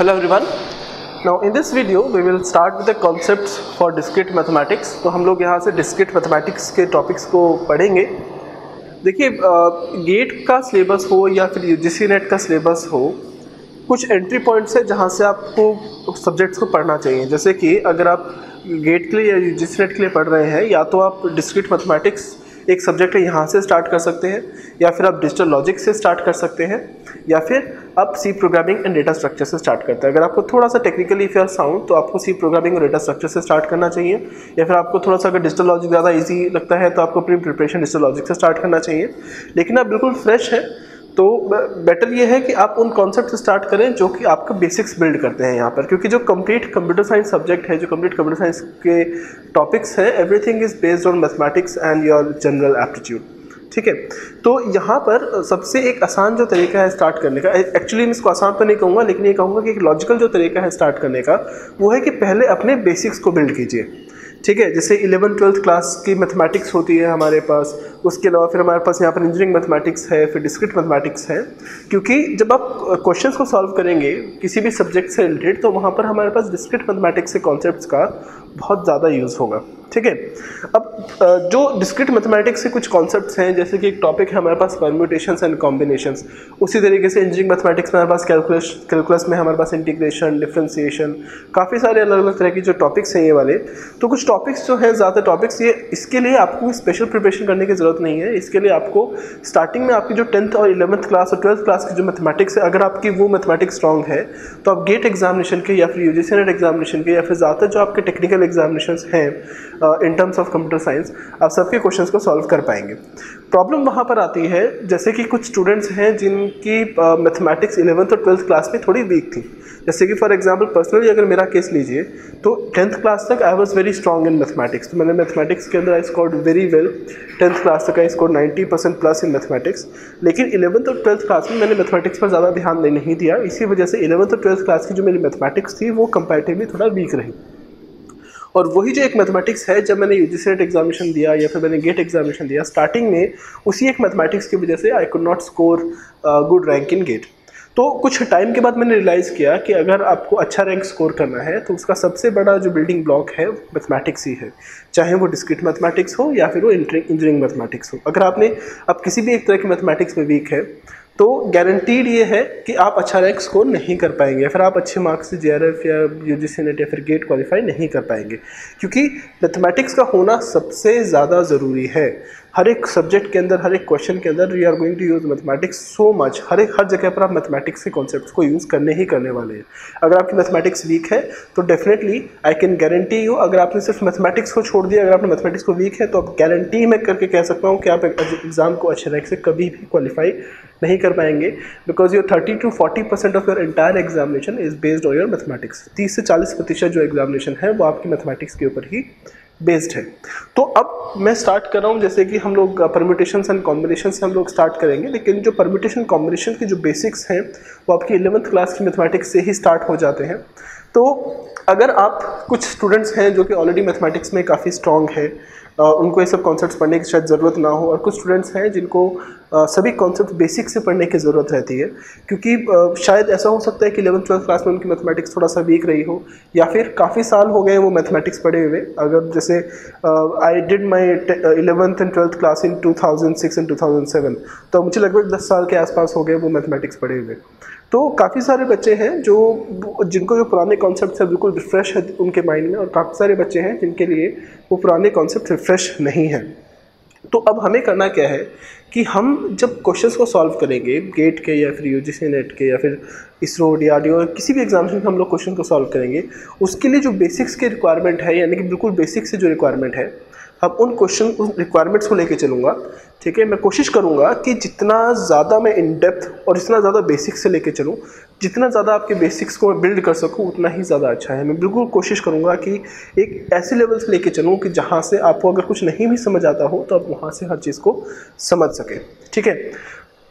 Hello everyone, now in this video we will start with the concepts for discrete mathematics. तो हम लोग यहाँ से डिस्क्रीट मैथमेटिक्स के टॉपिक्स को पढ़ेंगे। देखिए, गेट का सिलेबस हो या फिर यूजीसी नेट का सिलेबस हो, कुछ एंट्री पॉइंट्स है जहाँ से आपको सब्जेक्ट्स को पढ़ना चाहिए। जैसे कि अगर आप गेट के लिए या यूजीसी नेट के लिए पढ़ रहे हैं, या तो आप डिस्क्रीट मैथमेटिक्स एक सब्जेक्ट है यहाँ से स्टार्ट कर सकते हैं, या फिर आप डिजिटल लॉजिक से स्टार्ट कर सकते हैं, या फिर आप C programming and data structure से स्टार्ट करते हैं। अगर आपको थोड़ा सा टेक्निकली फेयर साउंड तो आपको सी प्रोग्रामिंग और डेटा स्ट्रक्चर से स्टार्ट करना चाहिए, या फिर आपको थोड़ा सा अगर डिजिटल लॉजिक ज़्यादा ईजी लगता है तो आपको अपनी प्रिपरेशन डिजिटल लॉजिक से स्टार्ट करना चाहिए। लेकिन आप बिल्कुल फ्रेश है तो बेटर ये है कि आप उन कॉन्सेप्ट से स्टार्ट करें जो कि आपका बेसिक्स बिल्ड करते हैं यहाँ पर, क्योंकि जो कंप्लीट कंप्यूटर साइंस सब्जेक्ट है, जो कंप्लीट कंप्यूटर साइंस के टॉपिक्स हैं, everything is based on mathematics and your general aptitude. ठीक है, तो यहाँ पर सबसे एक आसान जो तरीका है स्टार्ट करने का, एक्चुअली मैं इसको आसान तो नहीं कहूँगा, लेकिन ये कहूँगा कि एक लॉजिकल जो तरीका है स्टार्ट करने का वो है कि पहले अपने बेसिक्स को बिल्ड कीजिए। ठीक है, जैसे 11 12th क्लास की मैथमेटिक्स होती है हमारे पास, उसके अलावा फिर हमारे पास यहाँ पर इंजीनियरिंग मैथमेटिक्स है, फिर डिस्क्रीट मैथमेटिक्स है, क्योंकि जब आप क्वेश्चंस को सॉल्व करेंगे किसी भी सब्जेक्ट से रिलेटेड तो वहाँ पर हमारे पास डिस्क्रीट मैथमेटिक्स के कॉन्सेप्ट्स का बहुत ज़्यादा यूज़ होगा। ठीक है, अब जो डिस्क्रीट मैथमेटिक्स के कुछ कॉन्सेप्ट्स हैं, जैसे कि एक टॉपिक है हमारे पास परम्यूटेशंस एंड कॉम्बिनेशंस, उसी तरीके से इंजीनियरिंग मैथमेटिक्स में हमारे पास कैलकुलस में हमारे पास इंटीग्रेशन, डिफ्रेंशिएशन, काफ़ी सारे अलग अलग तरह की जो टॉपिक्स हैं ये वाले। तो कुछ टॉपिक्स जो हैं, ज़्यादा टॉपिक्स ये, इसके लिए आपको स्पेशल प्रिपरेशन करने की ज़रूरत नहीं है। इसके लिए आपको स्टार्टिंग में आपकी जो 10th और 11th क्लास और 12th क्लास की जो मैथमेटिक्स है, अगर आपकी वो मैथमेटिक्स स्ट्रॉन्ग है तो आप गेट एग्जामिनेशन के या फिर यूजीसी नेट एग्जामिनेशन के या फिर ज़्यादातर जो आपके टेक्निकल एग्जामिनेशंस हैं in terms of computer science, आप सबके क्वेश्चंस को सॉल्व कर पाएंगे। प्रॉब्लम वहाँ पर आती है जैसे कि कुछ स्टूडेंट्स हैं जिनकी मैथमेटिक्स 11th और 12th क्लास में थोड़ी वीक थी। जैसे कि फॉर एग्जांपल पर्सनली अगर मेरा केस लीजिए तो 10th क्लास तक I was very strong in mathematics, तो मैंने मैथमेटिक्स के अंदर I scored very well, 10th class तक I score 90% plus in mathematics. लेकिन 11th और 12th क्लास में मैंने मैथमेटिक्स पर ज़्यादा ध्यान नहीं दिया, इसी वजह से 11th और 12th क्लास की जो मेरी मैथमेटिक्स थी वो कंपैरेटिवली थोड़ा वीक रही। और वही जो एक मैथमेटिक्स है, जब मैंने यूजीसी नेट एग्जामिनेशन दिया या फिर मैंने गेट एग्जामिनेशन दिया, स्टार्टिंग में उसी एक मैथमेटिक्स की वजह से I could not score good rank in GATE. तो कुछ टाइम के बाद मैंने रियलाइज़ किया कि अगर आपको अच्छा रैंक स्कोर करना है तो उसका सबसे बड़ा जो बिल्डिंग ब्लॉक है मैथमेटिक्स ही है, चाहे वो डिस्क्रीट मैथमेटिक्स हो या फिर वो इंजीनियरिंग मैथमेटिक्स हो। अगर आप किसी भी एक तरह की मैथमेटिक्स में वीक है तो गारंटीड ये है कि आप अच्छा रैंक स्कोर नहीं कर पाएंगे, फिर आप अच्छे मार्क्स से जेआरएफ या यूजीसी नेट या फिर गेट क्वालिफाई नहीं कर पाएंगे, क्योंकि मैथमेटिक्स का होना सबसे ज़्यादा ज़रूरी है। हर एक सब्जेक्ट के अंदर, हर एक क्वेश्चन के अंदर you are going to use mathematics so much, हर जगह पर आप मैथमेटिक्स के कॉन्सेप्ट्स को यूज़ करने ही करने वाले हैं। अगर आपकी मैथमेटिक्स वीक है तो definitely I can guarantee you, अगर आपने सिर्फ मैथमेटिक्स को छोड़ दिया, अगर आपने मैथमेटिक्स को वीक है तो आप गारंटी मैं करके कह सकता हूँ कि आप एग्ज़ाम को अच्छे रैंक से कभी भी क्वालिफाई नहीं कर पाएंगे, because your 30 to 40% of your entire examination is based on your mathematics. 30 से 40% जो एग्जामिनेशन है वो आपकी मैथमेटिक्स के ऊपर ही बेस्ड है। तो अब मैं स्टार्ट कर रहा हूँ, जैसे कि हम लोग परम्यूटेशंस एंड कॉम्बिनेशन से हम लोग स्टार्ट करेंगे, लेकिन जो परम्यूटेशन कॉम्बिनेशन के जो बेसिक्स हैं वो आपकी 11th क्लास की मैथमेटिक्स से ही स्टार्ट हो जाते हैं। तो अगर आप कुछ स्टूडेंट्स हैं जो कि ऑलरेडी मैथमेटिक्स में काफ़ी स्ट्रॉन्ग है, उनको ये सब कॉन्सेप्ट्स पढ़ने की शायद ज़रूरत ना हो, और कुछ स्टूडेंट्स हैं जिनको सभी कॉन्सेप्ट बेसिक से पढ़ने की ज़रूरत रहती है, क्योंकि शायद ऐसा हो सकता है कि 11th 12th क्लास में उनकी मैथमेटिक्स थोड़ा सा वीक रही हो, या फिर काफ़ी साल हो गए वो मैथमेटिक्स पढ़े हुए। अगर जैसे I did my 11th and 12th class in 2006 and 2007, तो मुझे लगभग 10 साल के आसपास हो गए वो मैथमेटिक्स पढ़े हुए। तो काफ़ी सारे बच्चे हैं जिनको पुराने कॉन्सेप्ट है बिल्कुल रिफ्रेश है उनके माइंड में, और काफ़ी सारे बच्चे हैं जिनके लिए वो पुराने कॉन्सेप्ट रिफ्रेश नहीं हैं। तो अब हमें करना क्या है कि हम जब क्वेश्चंस को सॉल्व करेंगे गेट के या फिर यूजीसी नेट के या फिर इसरो डीआरडीओ किसी भी एग्जामिनेशन में हम लोग क्वेश्चन को सॉल्व करेंगे, उसके लिए जो बेसिक्स के रिक्वायरमेंट है, यानी कि बिल्कुल बेसिक से जो रिक्वायरमेंट है, अब उन रिक्वायरमेंट्स को लेके चलूँगा। ठीक है, मैं कोशिश करूँगा कि जितना ज़्यादा मैं इन डेप्थ और जितना ज़्यादा बेसिक्स से लेके चलूँ, जितना ज़्यादा आपके बेसिक्स को मैं बिल्ड कर सकूँ उतना ही ज़्यादा अच्छा है। मैं बिल्कुल कोशिश करूँगा कि एक ऐसे लेवल से लेके चलूँ कि जहाँ से आपको अगर कुछ नहीं भी समझ आता हो तो आप वहाँ से हर चीज़ को समझ सकें। ठीक है,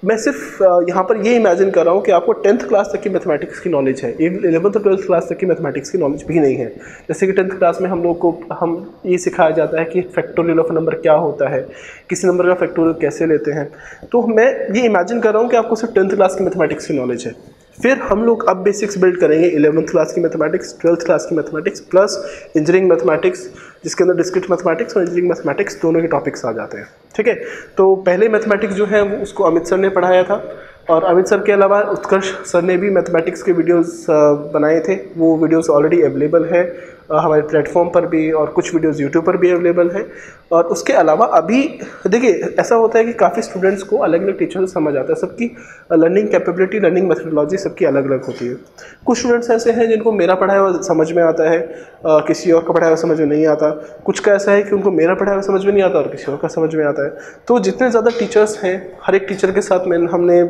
मैं सिर्फ यहाँ पर ये इमेजिन कर रहा हूँ कि आपको 10th क्लास तक की मैथमेटिक्स की नॉलेज है, 11th और 12th क्लास तक की मैथमेटिक्स की नॉलेज भी नहीं है। जैसे कि 10th क्लास में हम ये सिखाया जाता है कि फैक्टोरियल ऑफ नंबर क्या होता है, किसी नंबर का फैक्टोरियल कैसे लेते हैं। तो मैं ये इमेजिन कर रहा हूँ कि आपको सिर्फ 10th क्लास की मैथमेटिक्स की नॉलेज है, फिर हम लोग अब बेसिक्स बिल्ड करेंगे 11th क्लास की मैथमेटिक्स, 12th क्लास की मैथमेटिक्स प्लस इंजीनियरिंग मैथमेटिक्स, जिसके अंदर डिस्क्रीट मैथमेटिक्स और इंजीनियरिंग मैथमेटिक्स दोनों के टॉपिक्स आ जाते हैं। ठीक है, तो पहले मैथमेटिक्स जो है उसको अमित सर ने पढ़ाया था, और अमित सर के अलावा उत्कर्ष सर ने भी मैथमेटिक्स के वीडियोस बनाए थे। वो वीडियोस ऑलरेडी अवेलेबल है हमारे प्लेटफॉर्म पर भी, और कुछ वीडियोस यूट्यूब पर भी अवेलेबल है। और उसके अलावा अभी देखिए ऐसा होता है कि काफ़ी स्टूडेंट्स को अलग अलग टीचर से समझ आता है, सबकी लर्निंग कैपेबिलिटी, लर्निंग मेथडोलॉजी सबकी अलग अलग होती है। कुछ स्टूडेंट्स ऐसे हैं जिनको मेरा पढ़ाया हुआ समझ में आता है, किसी और का पढ़ाया हुआ समझ में नहीं आता। कुछ का ऐसा है कि उनको मेरा पढ़ाया हुआ समझ में नहीं आता और किसी और का समझ में आता है। तो जितने ज़्यादा टीचर्स हैं, हर एक टीचर के साथ हमने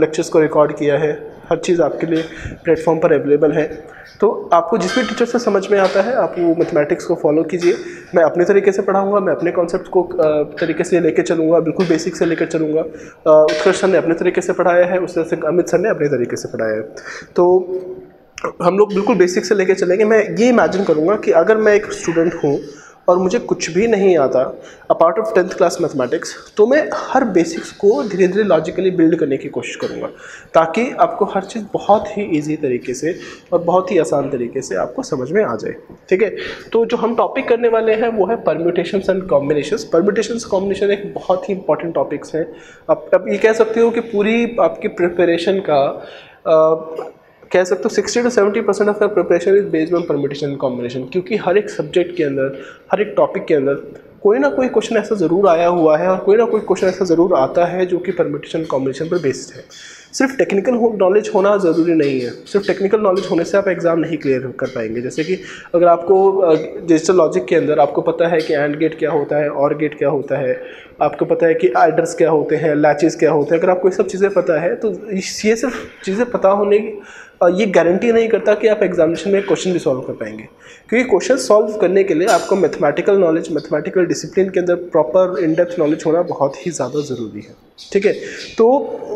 लेक्चर्स को रिकॉर्ड किया है, हर चीज़ आपके लिए प्लेटफॉर्म पर अवेलेबल है। तो आपको जिस भी टीचर से समझ में आता है आप वो मैथमेटिक्स को फॉलो कीजिए। मैं अपने तरीके से पढ़ाऊंगा, मैं अपने कॉन्सेप्ट को तरीके से लेकर चलूँगा, बिल्कुल बेसिक से लेकर चलूँगा। उत्कर्ष सर ने अपने तरीके से पढ़ाया है, उस तरह से अमित सर ने अपने तरीके से पढ़ाया है। तो हम लोग बिल्कुल बेसिक से लेकर चलेंगे। मैं ये इमेजिन करूँगा कि अगर मैं एक स्टूडेंट हूँ और मुझे कुछ भी नहीं आता apart of 10th class mathematics, तो मैं हर बेसिक्स को धीरे धीरे लॉजिकली बिल्ड करने की कोशिश करूँगा, ताकि आपको हर चीज़ बहुत ही ईजी तरीके से और बहुत ही आसान तरीके से आपको समझ में आ जाए। ठीक है, तो जो हम टॉपिक करने वाले हैं वो है permutations and combinations. Permutations combination एक बहुत ही इंपॉर्टेंट टॉपिक्स है। आप ये कह सकते हो कि पूरी आपकी प्रिपरेशन का कह सकते हो 60 to 70% of preparation is based on permutation combination, क्योंकि हर एक सब्जेक्ट के अंदर, हर एक टॉपिक के अंदर कोई ना कोई क्वेश्चन ऐसा ज़रूर आया हुआ है और कोई ना कोई क्वेश्चन ऐसा ज़रूर आता है जो कि परम्यूटेशन कॉम्बिनेशन पर बेस्ड है। सिर्फ टेक्निकल नॉलेज होना ज़रूरी नहीं है, सिर्फ टेक्निकल नॉलेज होने से आप एग्ज़ाम नहीं क्लियर कर पाएंगे। जैसे कि अगर आपको डिजिटल लॉजिक के अंदर आपको पता है कि एंड गेट क्या होता है, और गेट क्या होता है, आपको पता है कि एडर्स क्या होते हैं, लैचेस क्या होते हैं, अगर आपको ये सब चीज़ें पता है तो ये सिर्फ चीज़ें पता होने की ये गारंटी नहीं करता कि आप एग्जामिनेशन में क्वेश्चन भी सॉल्व कर पाएंगे, क्योंकि क्वेश्चन सॉल्व करने के लिए आपको मैथमेटिकल नॉलेज, मैथमेटिकल डिसिप्लिन के अंदर प्रॉपर इनडेप्थ नॉलेज होना बहुत ही ज़्यादा ज़रूरी है। ठीक है, तो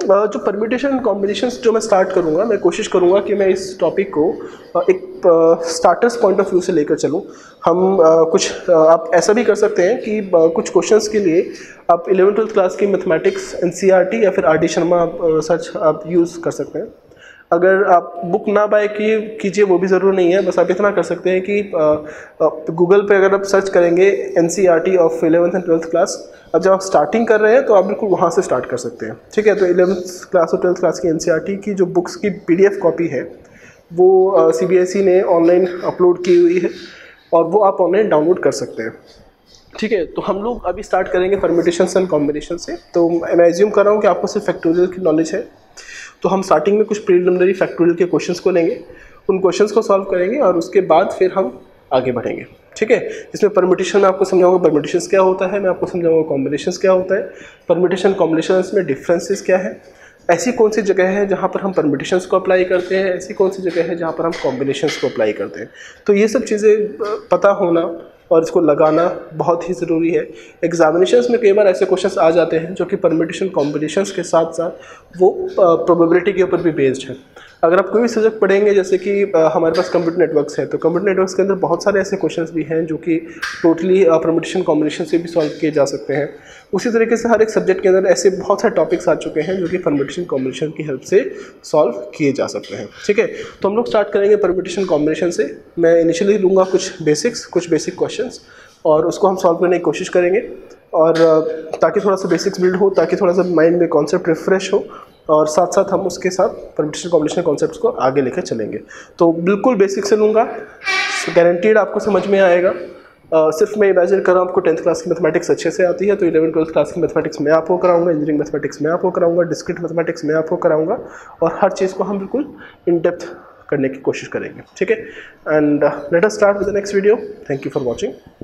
जो परम्यूटेशन कॉम्बिनेशंस जो मैं स्टार्ट करूँगा, मैं कोशिश करूँगा कि मैं इस टॉपिक को एक स्टार्टर्स पॉइंट ऑफ व्यू से लेकर चलूँ। हम कुछ आप ऐसा भी कर सकते हैं कि कुछ क्वेश्चंस के लिए आप 11th-12th क्लास की मैथमेटिक्स NCERT या फिर RD शर्मा सर्च आप यूज़ कर सकते हैं। अगर आप बुक ना बाय कीजिए वो भी ज़रूर नहीं है, बस आप इतना कर सकते हैं कि गूगल पे अगर आप सर्च करेंगे NCERT of 11th and 12th class, अब जब आप स्टार्टिंग कर रहे हैं तो आप बिल्कुल वहाँ से स्टार्ट कर सकते हैं। ठीक है, तो 11th क्लास और 12th क्लास की NCERT की जो बुक्स की PDF कॉपी है वो CBSE ने ऑनलाइन अपलोड की हुई है और वो आप ऑनलाइन डाउनलोड कर सकते हैं। ठीक है, तो हम लोग अभी स्टार्ट करेंगे परम्यूटेशंस एंड कॉम्बिनेशन से। तो मैं एज्यूम कर रहा हूँ कि आपको सिर्फ फैक्टोरियल की नॉलेज है, तो हम स्टार्टिंग में कुछ प्रीलिमिनरी फैक्टोरियल के क्वेश्चंस को लेंगे, उन क्वेश्चंस को सॉल्व करेंगे और उसके बाद फिर हम आगे बढ़ेंगे। ठीक है, इसमें परम्यूटेशन आपको समझाऊंगा परम्यूटेशंस क्या होता है, मैं आपको समझाऊंगा कॉम्बिनेशंस क्या होता है, परम्यूटेशन कॉम्बिनेशंस में डिफरेंसेस क्या है, ऐसी कौन सी जगह है जहाँ पर हम परम्यूटेशंस को अप्लाई करते हैं, ऐसी कौन सी जगह है जहाँ पर हम कॉम्बिनेशंस को अप्लाई करते हैं। तो ये सब चीज़ें पता होना और इसको लगाना बहुत ही ज़रूरी है। एग्जामिनेशंस में कई बार ऐसे क्वेश्चंस आ जाते हैं जो कि परम्यूटेशन कॉम्बिनेशंस के साथ साथ वो प्रोबेबिलिटी के ऊपर भी बेस्ड है। अगर आप कोई भी सब्जेक्ट पढ़ेंगे, जैसे कि हमारे पास कंप्यूटर नेटवर्क्स है, तो कंप्यूटर नेटवर्क्स के अंदर बहुत सारे ऐसे क्वेश्चंस भी हैं जो कि टोटली परम्यूटेशन कॉम्बिनेशन से भी सॉल्व किए जा सकते हैं। उसी तरीके से हर एक सब्जेक्ट के अंदर ऐसे बहुत सारे टॉपिक्स आ चुके हैं जो कि परम्यूटेशन कॉम्बिनेशन की हेल्प से सॉल्व किए जा सकते हैं। ठीक है, तो हम लोग स्टार्ट करेंगे परम्यूटेशन कॉम्बिनेशन से। मैं इनिशियली लूँगा कुछ बेसिक क्वेश्चंस और उसको हम सॉल्व करने की कोशिश करेंगे, और ताकि थोड़ा सा बेसिक्स बिल्ड हो, ताकि थोड़ा सा माइंड में कॉन्सेप्ट रिफ्रेश हो, और साथ साथ हम उसके साथ परम्यूटेशन कॉम्बिनेशन कॉन्सेप्ट्स को आगे लेकर चलेंगे। तो बिल्कुल बेसिक से लूँगा, गारंटीड आपको समझ में आएगा। सिर्फ मैं इमेजिन कर रहा हूँ आपको 10th क्लास की मैथमेटिक्स अच्छे से आती है तो 11th-12th क्लास की मैथमेटिक्स मैं आपको कराऊंगा, इंजीनियरिंग मैथमेटिक्स मैं आपको कराऊंगा, डिस्क्रीट मैथमेटिक्स मैं आपको कराऊंगा, और हर चीज़ को हम बिल्कुल इन डेप्थ करने की कोशिश करेंगे। ठीक है, and let us start with the next video. Thank you for watching.